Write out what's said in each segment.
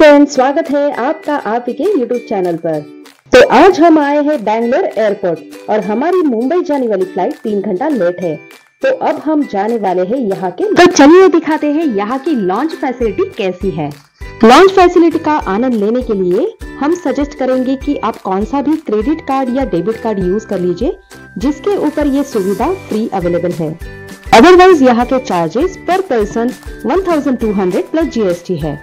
Hello friends, स्वागत है आपका आप के यूट्यूब चैनल पर। तो आज हम आए हैं बेंगलोर एयरपोर्ट और हमारी मुंबई जाने वाली फ्लाइट 3 घंटा लेट है। तो अब हम जाने वाले हैं यहाँ के, तो चलिए दिखाते हैं यहाँ की लॉन्च फैसिलिटी कैसी है। लॉन्च फैसिलिटी का आनंद लेने के लिए हम सजेस्ट करेंगे कि आप कौन सा भी क्रेडिट कार्ड या डेबिट कार्ड यूज कर लीजिए जिसके ऊपर ये सुविधा फ्री अवेलेबल है। अदरवाइज यहाँ के चार्जेस पर पर्सन 1200 प्लस GST है।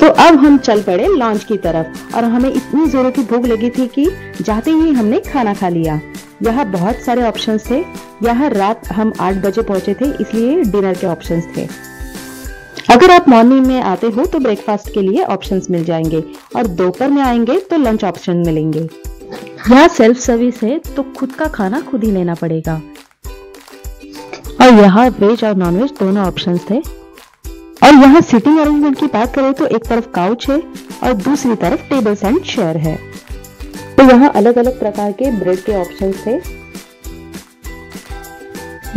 तो अब हम चल पड़े लॉन्च की तरफ और हमें इतनी जोरों की भूख लगी थी कि जाते ही हमने खाना खा लिया। यहाँ बहुत सारे ऑप्शंस थे। यहाँ रात हम 8 बजे पहुंचे थे, इसलिए डिनर के ऑप्शंस थे। अगर आप मॉर्निंग में आते हो तो ब्रेकफास्ट के लिए ऑप्शंस मिल जाएंगे और दोपहर में आएंगे तो लंच ऑप्शन मिलेंगे। यहाँ सेल्फ सर्विस है तो खुद का खाना खुद ही लेना पड़ेगा और यहाँ वेज और नॉनवेज दोनों ऑप्शंस थे। और यहाँ सिटिंग अरेंजमेंट की बात करें तो एक तरफ काउच है और दूसरी तरफ टेबल्स एंड चेयर है। तो यहाँ अलग अलग प्रकार के ब्रेड के ऑप्शंस थे।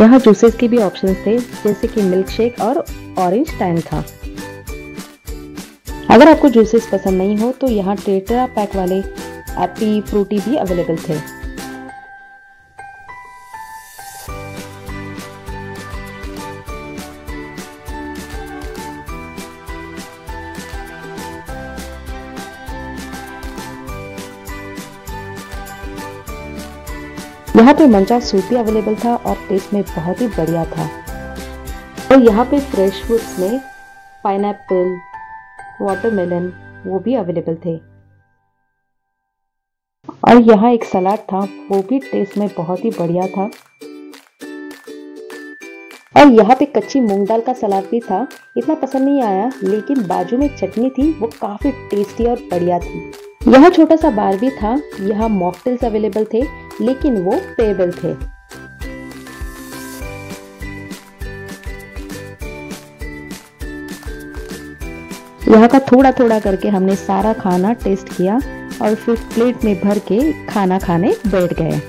यहाँ जूसेस के भी ऑप्शंस थे, जैसे कि मिल्क शेक और ऑरेंज टाइम था। अगर आपको जूसेस पसंद नहीं हो तो यहाँ टेट्रा पैक वाले एप्पी फ्रूटी भी अवेलेबल थे। यहाँ पे मंचा सूप भी अवेलेबल था और टेस्ट में बहुत ही बढ़िया था। और यहाँ पे फ्रेश फ्रूट्स में पाइनएप्पल, वाटरमेलन वो भी अवेलेबल थे। और यहाँ एक सलाद था, वो भी टेस्ट में बहुत ही बढ़िया था। और यहाँ पे कच्ची मूंग दाल का सलाद भी था। इतना पसंद नहीं आया, लेकिन बाजू में चटनी थी वो काफी टेस्टी और बढ़िया थी। यहाँ छोटा सा बार भी था। यहाँ मॉकटेल्स अवेलेबल थे लेकिन वो पेबल थे। यहाँ का थोड़ा थोड़ा करके हमने सारा खाना टेस्ट किया और फिर प्लेट में भर के खाना खाने बैठ गए।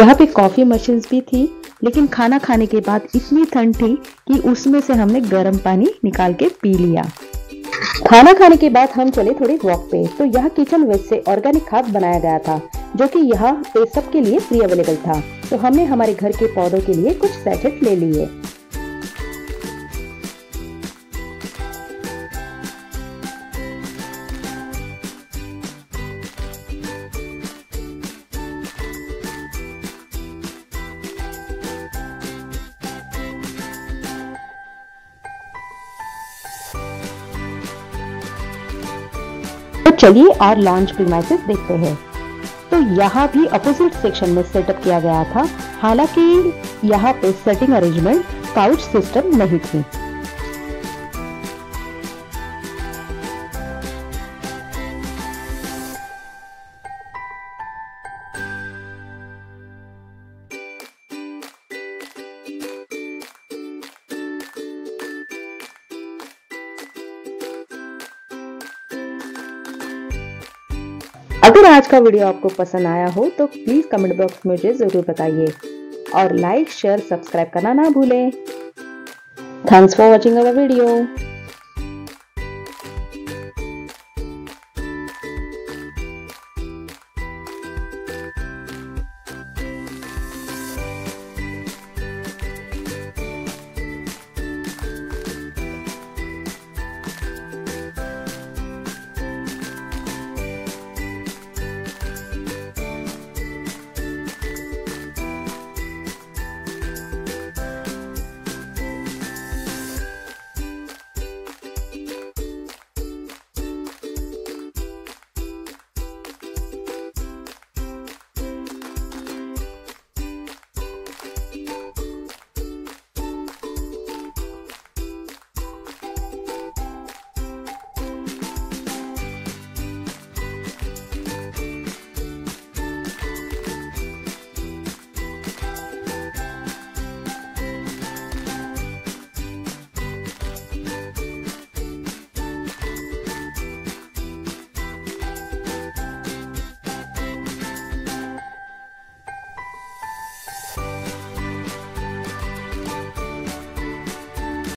यहाँ पे कॉफी मशीन्स भी थी, लेकिन खाना खाने के बाद इतनी ठंड थी कि उसमें से हमने गर्म पानी निकाल के पी लिया। खाना खाने के बाद हम चले थोड़ी वॉक पे। तो यहाँ किचन वेस्ट से ऑर्गेनिक खाद बनाया गया था जो कि यहाँ पे सबके लिए फ्री अवेलेबल था। तो हमने हमारे घर के पौधों के लिए कुछ सैचेट ले लिए। चलिए और लॉन्च प्रीमाइसेस देखते हैं। तो यहाँ भी अपोजिट सेक्शन में सेटअप किया गया था, हालांकि यहाँ पे सेटिंग अरेंजमेंट काउच सिस्टम नहीं थी। अगर आज का वीडियो आपको पसंद आया हो तो प्लीज कमेंट बॉक्स में मुझे जरूर बताइए और लाइक, शेयर, सब्सक्राइब करना ना भूलें। Thanks for watching our video.